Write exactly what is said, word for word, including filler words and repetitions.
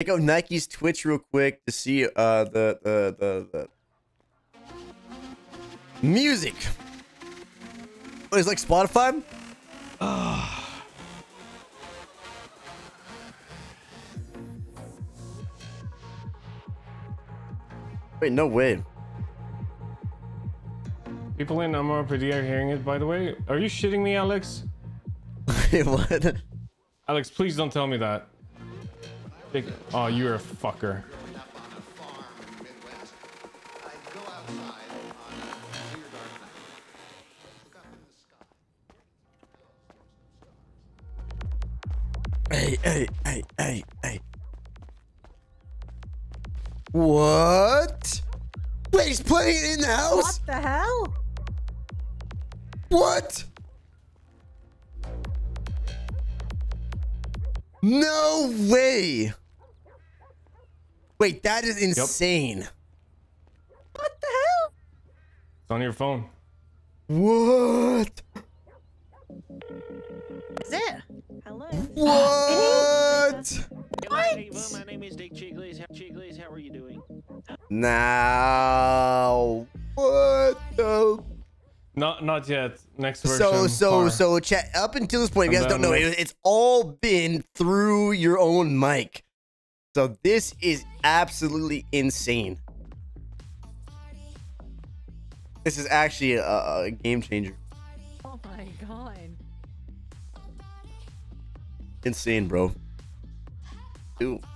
Check out Nike's Twitch real quick to see uh, the, the, the, the music. What, it's like Spotify? Oh. Wait, no way. People in A M R P D are hearing it, by the way. Are you shitting me, Alex? Wait, what? Alex, please don't tell me that. Oh, you're a fucker. Hey, hey, hey, hey, hey. What? Wait, he's playing in the house? What the hell? What? No way! Wait, that is insane. Yep. What the hell? It's on your phone. What? Is it? Hello. What? What? What? My name is Dick Chiglis. Chiglis, how are you doing? Now. What the? Not, not yet. Next version. So, so, far. so, chat. Up until this point, you guys don't know. It, it's all been through your own mic. So this is absolutely insane. This is actually a, a game changer. Oh my god! Insane, bro. Dude.